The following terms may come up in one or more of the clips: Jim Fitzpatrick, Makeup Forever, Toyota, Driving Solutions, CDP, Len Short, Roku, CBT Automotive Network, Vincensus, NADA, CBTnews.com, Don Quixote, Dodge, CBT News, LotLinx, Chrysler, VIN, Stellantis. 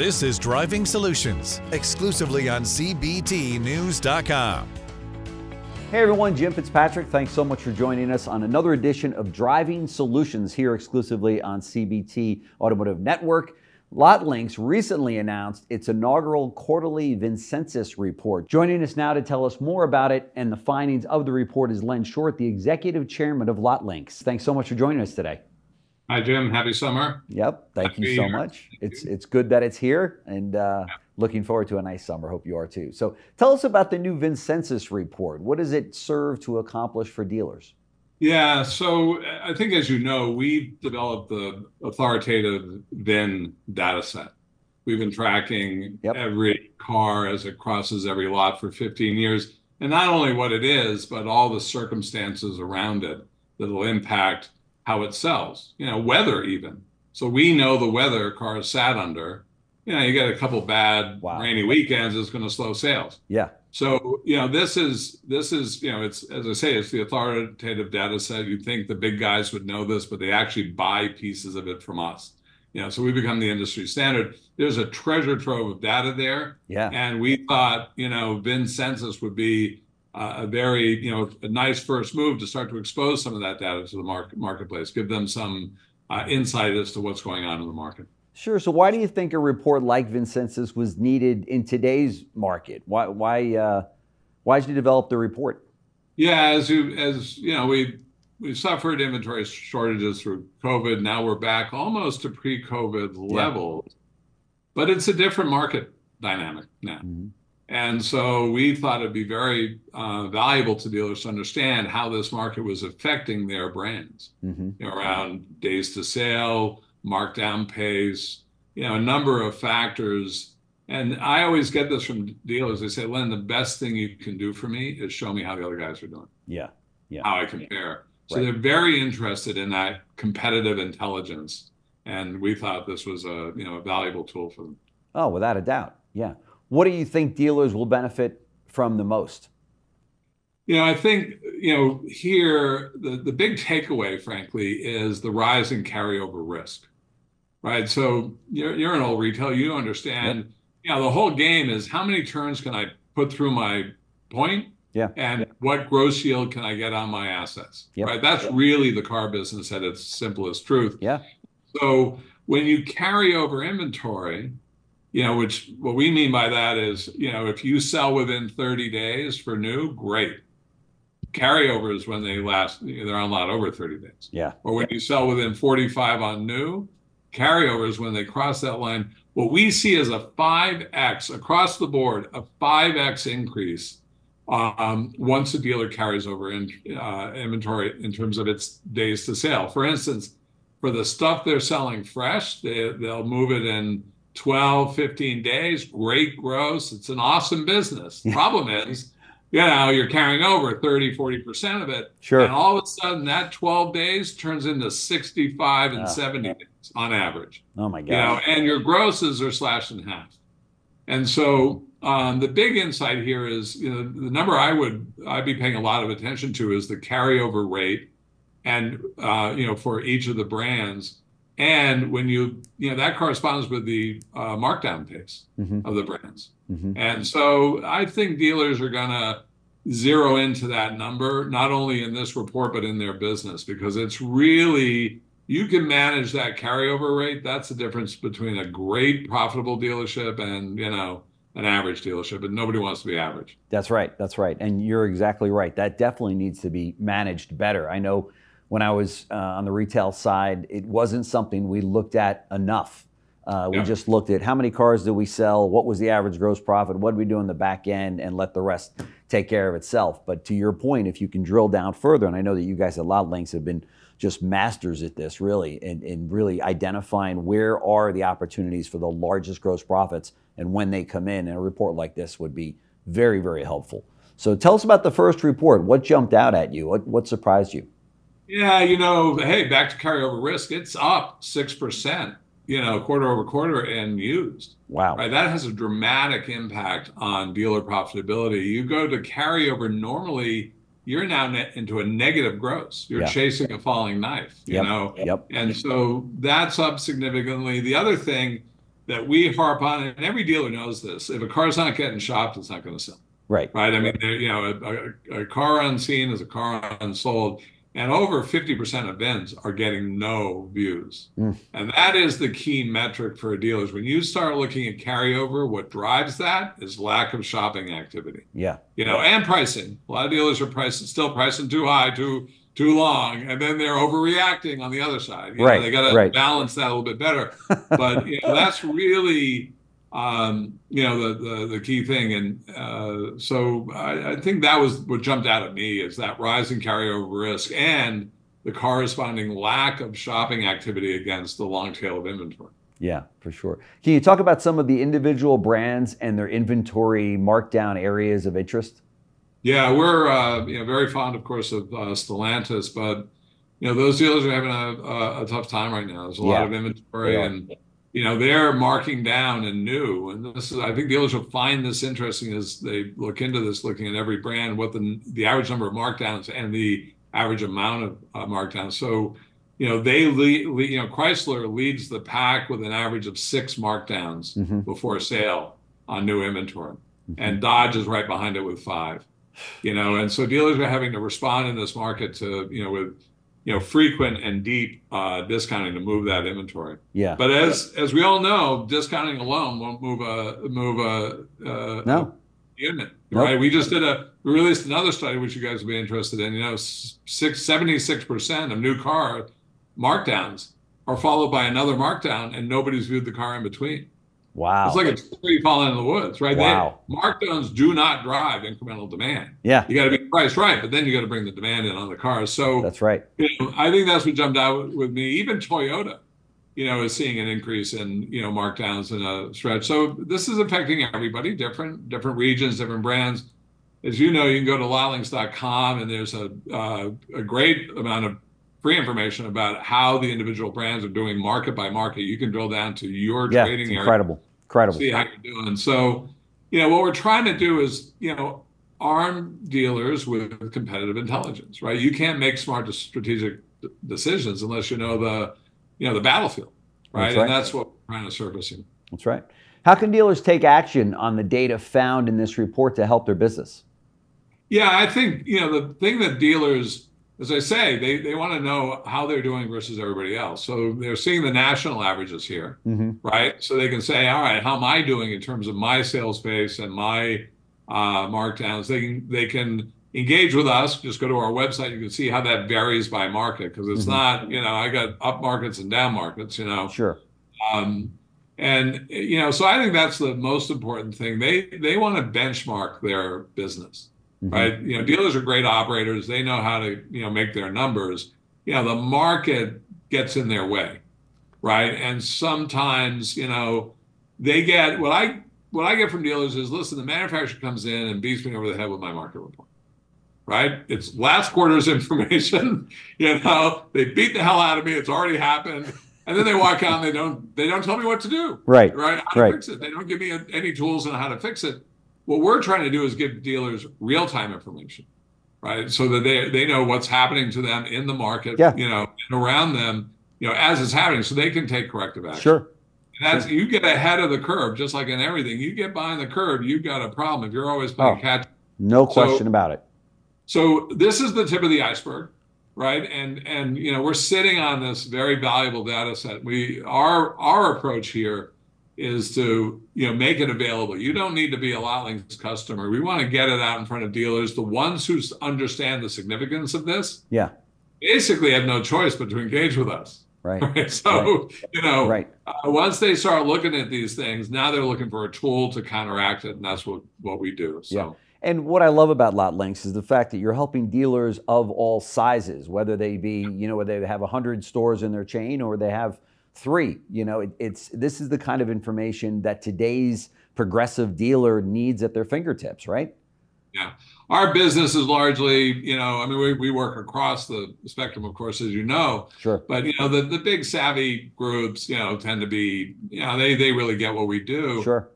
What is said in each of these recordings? This is Driving Solutions, exclusively on CBTnews.com. Hey everyone, Jim Fitzpatrick. Thanks so much for joining us on another edition of Driving Solutions here exclusively on CBT Automotive Network. LotLinx recently announced its inaugural quarterly Vincensus report. Joining us now to tell us more about it and the findings of the report is Len Short, the executive chairman of LotLinx. Thanks so much for joining us today. Hi, Jim. Happy summer. Yep. Thank you so much. It's good that it's here, and looking forward to a nice summer. Hope you are too. So tell us about the new Vincensus report. What does it serve to accomplish for dealers? Yeah, so I think, as you know, we've developed the authoritative VIN data set. We've been tracking every car as it crosses every lot for 15 years, and not only what it is, but all the circumstances around it that will impact how it sells, weather even. So we know the weather cars sat under. You get a couple bad rainy weekends, it's going to slow sales. Yeah. So, this is, it's, as I say, it's the authoritative data set. You'd think the big guys would know this, but they actually buy pieces of it from us. So we become the industry standard. There's a treasure trove of data there. Yeah. And we thought, Vincensus would be a very, a nice first move to start to expose some of that data to the marketplace, give them some insight as to what's going on in the market. Sure. So why do you think a report like Vincensus was needed in today's market? Why did you develop the report? Yeah, as you know, we suffered inventory shortages through COVID. Now we're back almost to pre-COVID levels, but it's a different market dynamic now. Mm-hmm. And so we thought it'd be very valuable to dealers to understand how this market was affecting their brands around days to sale, markdown pace, a number of factors. And I always get this from dealers. They say, Len, the best thing you can do for me is show me how the other guys are doing. Yeah. Yeah. How I compare. Yeah. So they're very interested in that competitive intelligence. And we thought this was a, a valuable tool for them. Oh, without a doubt. Yeah. What do you think dealers will benefit from the most? I think, here, the big takeaway, frankly, is the rise in carryover risk, right? So you're an old retailer, you understand, the whole game is how many turns can I put through my point and what gross yield can I get on my assets, right? That's really the car business at its simplest truth. Yeah. So when you carry over inventory, which what we mean by that is, if you sell within 30 days for new, great. Carryover is when they last, they're on lot over 30 days. Yeah. Or when you sell within 45 on new, carryover is when they cross that line. What we see is a 5X across the board, a 5X increase once a dealer carries over inventory in terms of its days to sale. For instance, for the stuff they're selling fresh, they'll move it in 12, 15 days, great gross. It's an awesome business. Problem is, you're carrying over 30, 40% of it. Sure. And all of a sudden that 12 days turns into 65 and 70 days on average. Oh my God. And your grosses are slashed in half. And so the big insight here is, the number I'd be paying a lot of attention to is the carryover rate and, for each of the brands. And when that corresponds with the markdown pace of the brands. Mm-hmm. And so I think dealers are going to zero into that number, not only in this report, but in their business, because it's really, you can manage that carryover rate. That's the difference between a great profitable dealership and, an average dealership, and nobody wants to be average. That's right. That's right. And you're exactly right. That definitely needs to be managed better. I know. When I was on the retail side, it wasn't something we looked at enough. We just looked at how many cars did we sell, what was the average gross profit, what did we do in the back end, and let the rest take care of itself. But to your point, if you can drill down further, and I know that you guys at LotLinx have been just masters at this, really, and really identifying where are the opportunities for the largest gross profits and when they come in, and a report like this would be very, very helpful. So tell us about the first report. What jumped out at you? What surprised you? Yeah, hey, back to carryover risk, it's up 6%, quarter over quarter and used. Wow. Right? That has a dramatic impact on dealer profitability. You go to carryover, normally you're now into a negative gross. You're chasing a falling knife, And so that's up significantly. The other thing that we harp on, and every dealer knows this. If a car's not getting shopped, it's not going to sell. Right. Right. I mean, you know, a car unseen is a car unsold. And over 50% of VINs are getting no views. Mm. And that is the key metric for dealers. When you start looking at carryover, what drives that is lack of shopping activity. Yeah. You know, and pricing. A lot of dealers are still pricing too high, too long, and then they're overreacting on the other side. You know, they got to balance that a little bit better. But you know, that's really, you know, the key thing. And so I think that was what jumped out at me, is that rise in carryover risk and the corresponding lack of shopping activity against the long tail of inventory. Yeah, for sure. Can you talk about some of the individual brands and their inventory markdown areas of interest? Yeah, we're you know, very fond, of course, of Stellantis, but you know, those dealers are having a tough time right now. There's a lot of inventory, and you know, they're marking down and new. And this is, I think dealers will find this interesting as they look into this, looking at every brand, what the average number of markdowns and the average amount of markdowns. So you know, they lead, you know, Chrysler leads the pack with an average of 6 markdowns before sale on new inventory, and Dodge is right behind it with 5. You know, and so dealers are having to respond in this market to, you know, with, you know, frequent and deep discounting to move that inventory. Yeah. But as we all know, discounting alone won't move a unit, right? Nope. We just we released another study, which you guys will be interested in. You know, 76% of new car markdowns are followed by another markdown, and nobody's viewed the car in between. Wow. It's like a tree falling in the woods, right? Wow. Markdowns do not drive incremental demand. Yeah. You got to be priced right, but then you got to bring the demand in on the car. So that's right. You know, I think that's what jumped out with me. Even Toyota, you know, is seeing an increase in, you know, markdowns in a stretch. So this is affecting everybody, different regions, different brands. As you know, you can go to LotLinx.com, and there's a great amount of free information about how the individual brands are doing market by market. You can drill down to your trading area. Yeah, incredible. See how you're doing. So, you know, what we're trying to do is, you know, arm dealers with competitive intelligence, right? You can't make smart strategic decisions unless you know the battlefield, right? And that's what we're trying to surface here. That's right. How can dealers take action on the data found in this report to help their business? Yeah, I think, you know, the thing that dealers, as I say, they want to know how they're doing versus everybody else. So they're seeing the national averages here, right? So they can say, all right, how am I doing in terms of my sales base and my markdowns? They can engage with us. Just go to our website. You can see how that varies by market, because it's not, you know, I got up markets and down markets, you know. Sure. And, you know, so I think that's the most important thing. They want to benchmark their business. Right. You know, dealers are great operators. They know how to, you know, make their numbers. You know, the market gets in their way. Right. And sometimes, you know, they get what I get from dealers is, listen, the manufacturer comes in and beats me over the head with my market report. Right. It's last quarter's information. You know, they beat the hell out of me. It's already happened. And then they walk out and they don't tell me what to do. Right. Right. How to fix it. They don't give me any tools on how to fix it. What we're trying to do is give dealers real-time information, right? So that they know what's happening to them in the market, you know, and around them, you know, as it's happening, so they can take corrective action. Sure. And that's you get ahead of the curve, just like in everything. You get behind the curve, you've got a problem. If you're always playing catch, no question about it. So this is the tip of the iceberg, right? And you know, we're sitting on this very valuable data set. Our approach here is to, you know, make it available. You don't need to be a LotLinx customer. We want to get it out in front of dealers. The ones who understand the significance of this, basically have no choice but to engage with us. Right. So, you know, once they start looking at these things, now they're looking for a tool to counteract it, and that's what we do. So. Yeah. And what I love about LotLinx is the fact that you're helping dealers of all sizes, whether they be, you know, whether they have 100 stores in their chain or they have 3, you know, this is the kind of information that today's progressive dealer needs at their fingertips, right? Yeah. Our business is largely, you know, I mean, we work across the spectrum, of course, as you know. Sure. But, you know, the big savvy groups, you know, tend to be, you know, they really get what we do. Sure.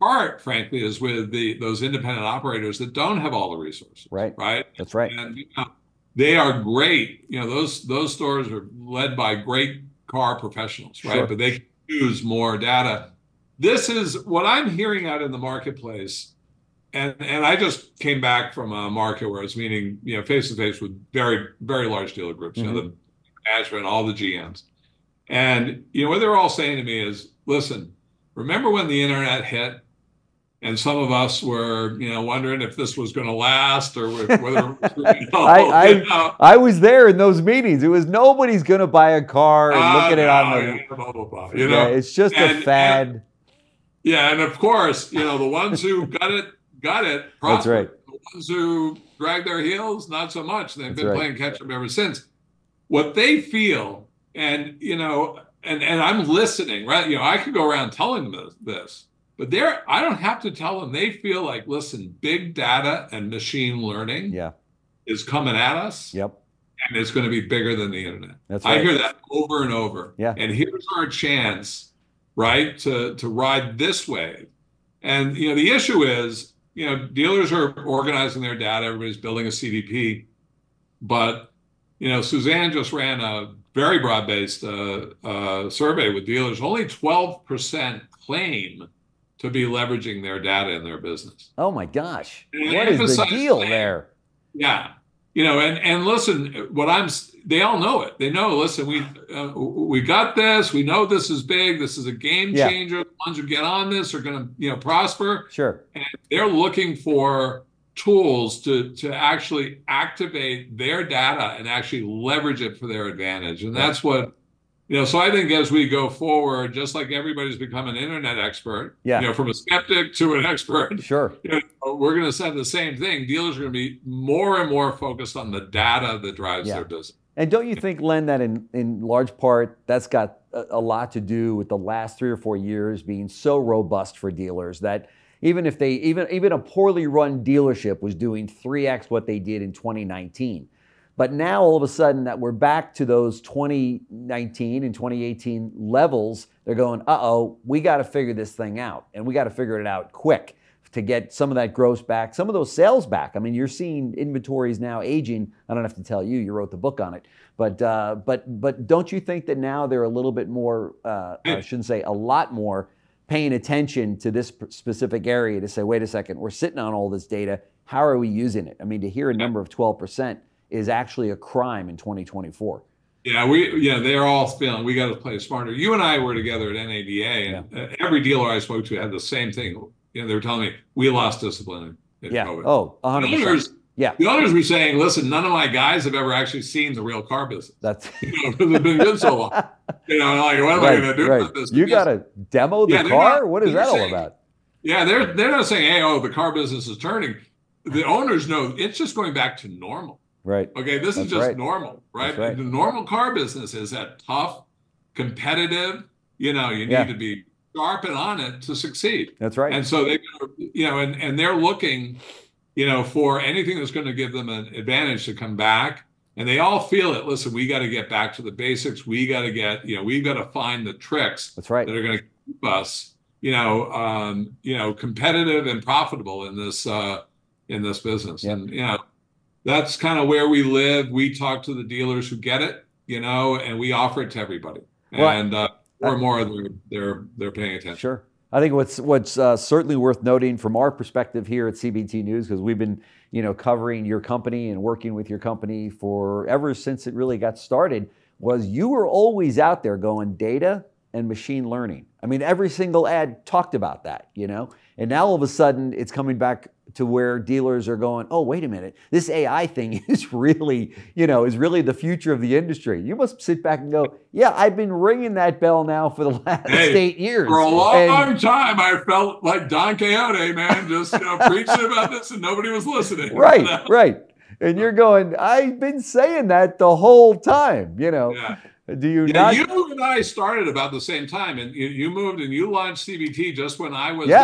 Part, frankly, is with those independent operators that don't have all the resources. Right. Right. That's right. And you know, they are great. You know, those stores are led by great car professionals, right? Sure. But they can use more data. this is what I'm hearing out in the marketplace. And I just came back from a market where I was meeting, you know, face to face with very, very large dealer groups, mm-hmm. you know, the Azure and all the GMs. And, you know, what they're all saying to me is, listen, remember when the internet hit and some of us were, you know, wondering if this was going to last or whether, you know, I was there in those meetings. It was nobody's going to buy a car and look at it on the, blah, blah, blah, you know, it's just a fad. And of course, you know, the ones who got it. That's right. The ones who drag their heels, not so much. They've been playing catch up ever since. What they feel, and you know, and I'm listening, right? You know, I could go around telling them this, but I don't have to tell them. They feel like, listen, big data and machine learning is coming at us. Yep. And it's going to be bigger than the internet. That's right. I hear that over and over. Yeah. And here's our chance, right, to ride this wave. And you know, the issue is, you know, dealers are organizing their data. Everybody's building a CDP. But, you know, Suzanne just ran a very broad-based survey with dealers. Only 12% claim to be leveraging their data in their business. Oh, my gosh. What is the deal there? Yeah. You know, and listen, they all know it. They know, listen, we got this. We know this is big. This is a game changer. The ones who get on this are going to, you know, prosper. Sure. And they're looking for tools to actually activate their data and actually leverage it for their advantage. And that's what, you know, so I think as we go forward, just like everybody's become an internet expert, you know, from a skeptic to an expert, you know, we're going to say the same thing. Dealers are going to be more and more focused on the data that drives their business. And don't you think, Len, that in large part, that's got a lot to do with the last 3 or 4 years being so robust for dealers that even if they, even a poorly run dealership was doing 3x what they did in 2019. But now all of a sudden that we're back to those 2019 and 2018 levels, they're going, uh-oh, we got to figure this thing out. And we got to figure it out quick to get some of that gross back, some of those sales back. I mean, you're seeing inventories now aging. I don't have to tell you, you wrote the book on it. But don't you think that now they're a little bit more, I shouldn't say a lot more, paying attention to this specific area to say, wait a second, we're sitting on all this data. How are we using it? I mean, to hear a number of 12%, is actually a crime in 2024. Yeah, they're all feeling we got to play smarter. You and I were together at NADA, and every dealer I spoke to had the same thing. You know, they were telling me we lost discipline in COVID. Oh, 100%. The owners were saying, "Listen, none of my guys have ever actually seen the real car business. That's because it's been good so long. You know, and I'm like, what am I going to do about this? You got to demo the car. What is that all about? Yeah, they're not saying, "Hey, oh, the car business is turning." The owners know it's just going back to normal. Right. Okay. This is just normal, right? The normal car business is that tough, competitive. You know, you need to be sharp and on it to succeed. That's right. And so they, you know, and they're looking, you know, for anything that's going to give them an advantage to come back. And they all feel it. Listen, we got to get back to the basics. We got to get, you know, we've got to find the tricks. That's right. That are going to keep us, you know, competitive and profitable in this business. Yep. And you know. That's kind of where we live. We talk to the dealers who get it, you know, and we offer it to everybody. Well, and more and more, they're paying attention. Sure. I think what's certainly worth noting from our perspective here at CBT News, because we've been, you know, covering your company and working with your company for ever since it really got started, was you were always out there going data and machine learning. I mean, every single ad talked about that, you know, and now all of a sudden it's coming back to where dealers are going, oh, wait a minute, this AI thing is really, you know, is really the future of the industry. You must sit back and go, yeah, I've been ringing that bell now for the last 8 years. For a long time, I felt like Don Quixote, man, just preaching about this and nobody was listening. Right, right. And you're going, I've been saying that the whole time, you know. Yeah. Do you not? You and I started about the same time, and you moved and you launched CBT just when I was there.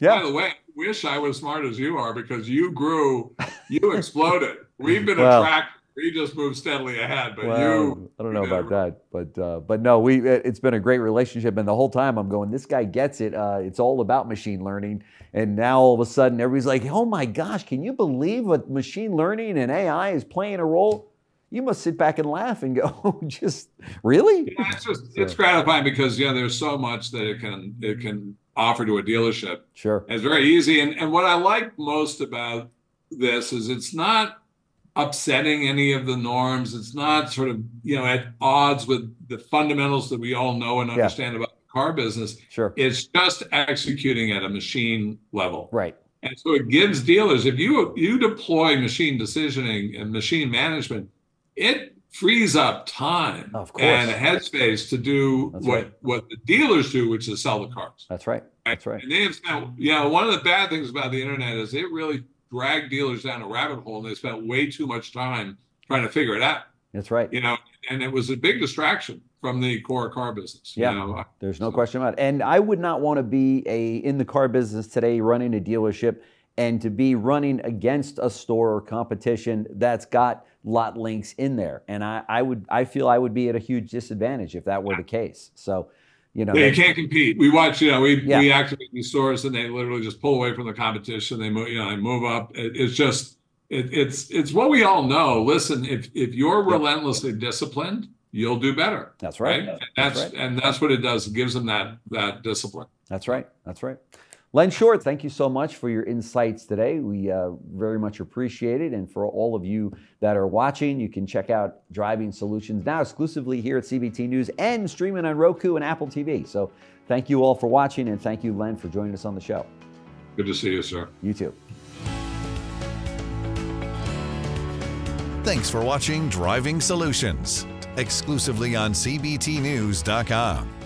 By the way, I wish I was smart as you are because you grew, you exploded. We've been attracted. We just moved steadily ahead, but I don't know about that, but no, it's been a great relationship, and the whole time I'm going, this guy gets it. It's all about machine learning, and now all of a sudden everybody's like, oh my gosh, can you believe what machine learning and AI is playing a role? You must sit back and laugh and go, oh, really? Yeah, it's gratifying because, you know, there's so much that it can offer to a dealership. Sure. And it's very easy. And what I like most about this is it's not upsetting any of the norms. It's not sort of, you know, at odds with the fundamentals that we all know and understand about the car business. Sure. It's just executing at a machine level. Right. And so it gives dealers, if you deploy machine decisioning and machine management, it frees up time and headspace to do what the dealers do, which is sell the cars. That's right. That's right. And they have spent, you know, one of the bad things about the internet is it really dragged dealers down a rabbit hole, and they spent way too much time trying to figure it out. That's right. You know, and it was a big distraction from the core car business. Yeah, you know? There's no question about it. And I would not want to be in the car business today running a dealership and to be running against a store or competition that's got LotLinx in there. And I feel I would be at a huge disadvantage if that were the case. So, you know, yeah, you can't compete. We watch, you know, we activate these stores and they literally just pull away from the competition. They move, you know, they move up. It's what we all know. Listen, if you're relentlessly disciplined, you'll do better. That's right. And that's what it does. It gives them that discipline. That's right. That's right. Len Short, thank you so much for your insights today. We very much appreciate it. And for all of you that are watching, you can check out Driving Solutions now exclusively here at CBT News and streaming on Roku and Apple TV. So thank you all for watching, and thank you, Len, for joining us on the show. Good to see you, sir. You too. Thanks for watching Driving Solutions, exclusively on CBTnews.com.